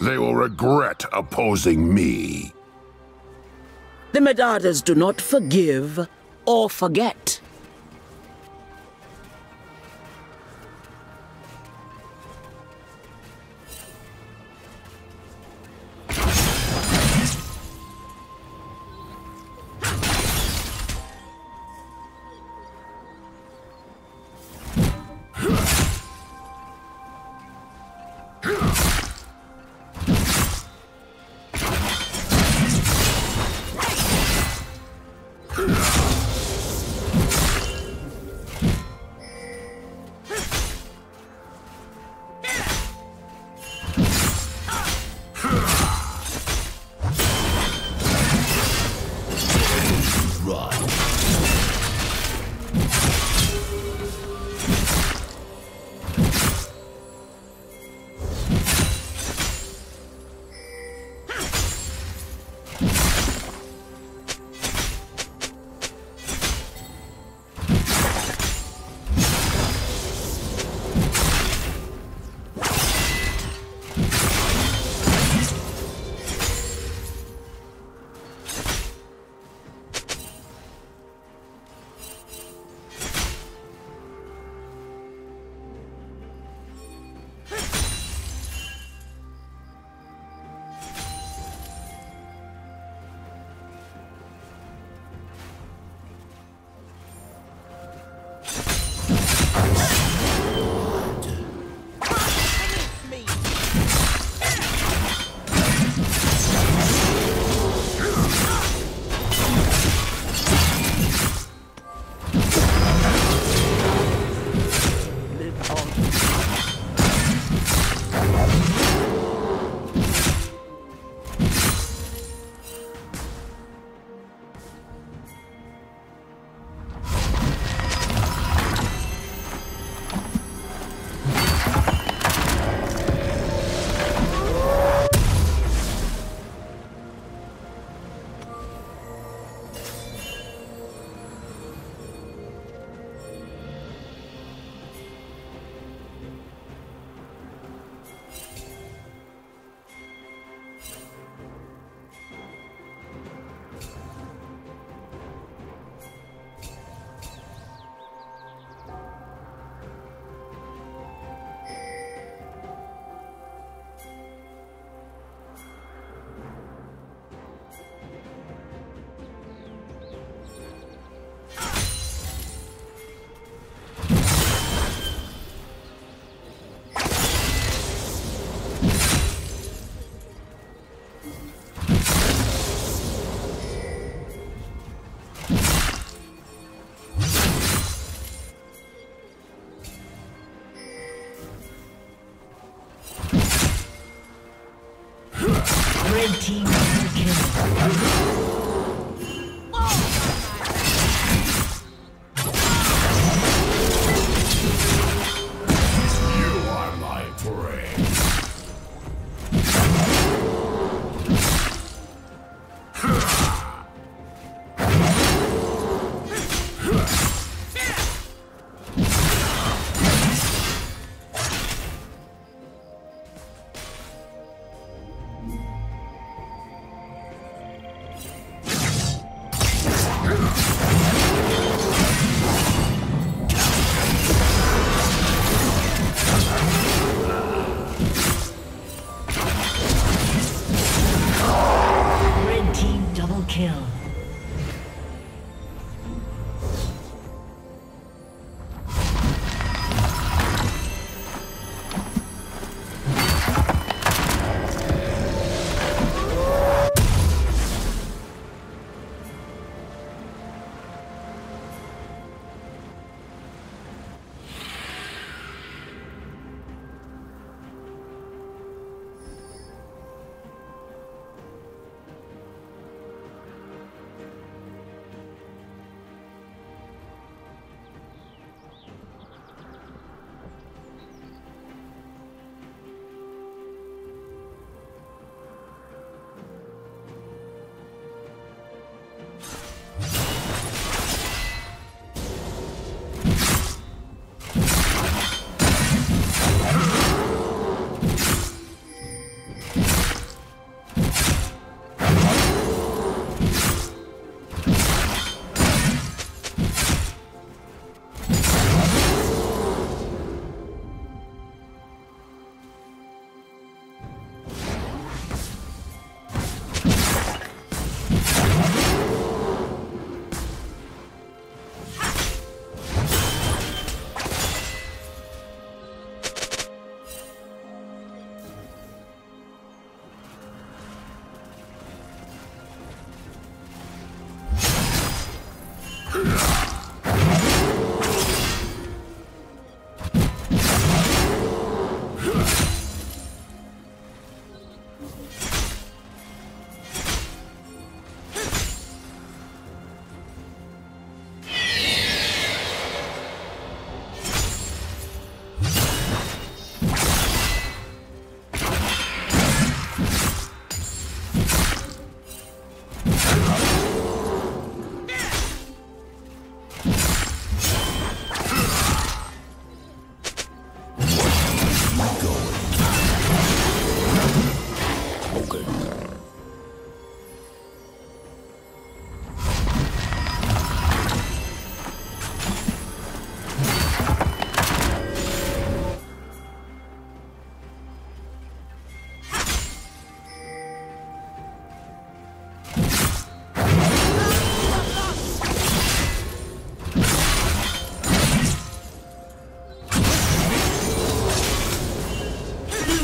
They will regret opposing me. The Medardas do not forgive or forget.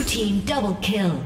Team double kill.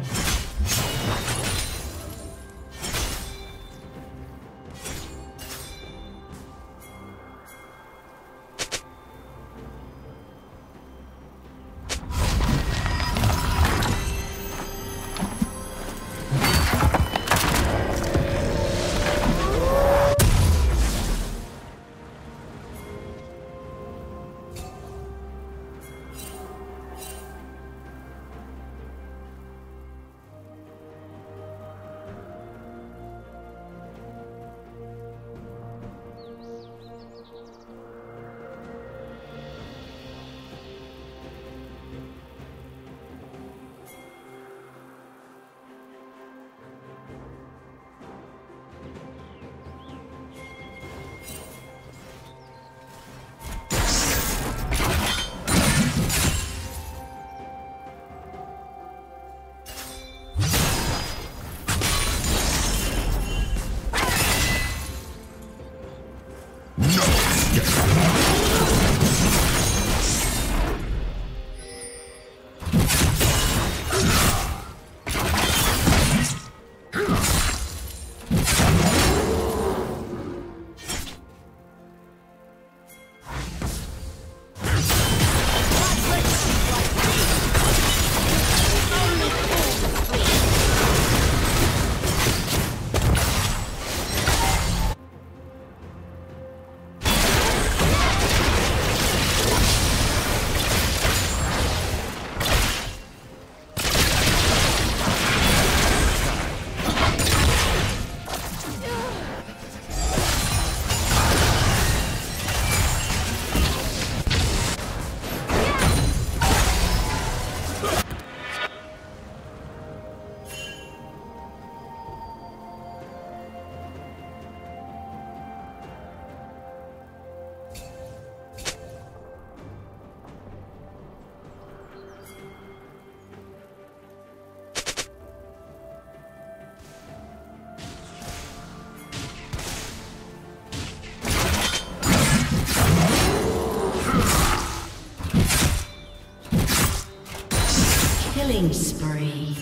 Spree.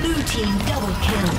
Blue team double kill.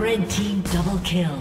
Red team double kill.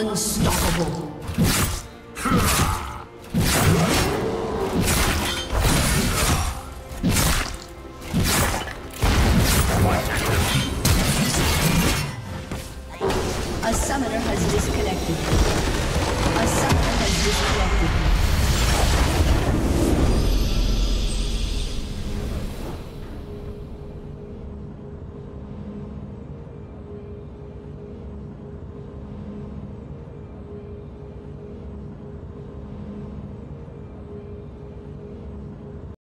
Unstoppable.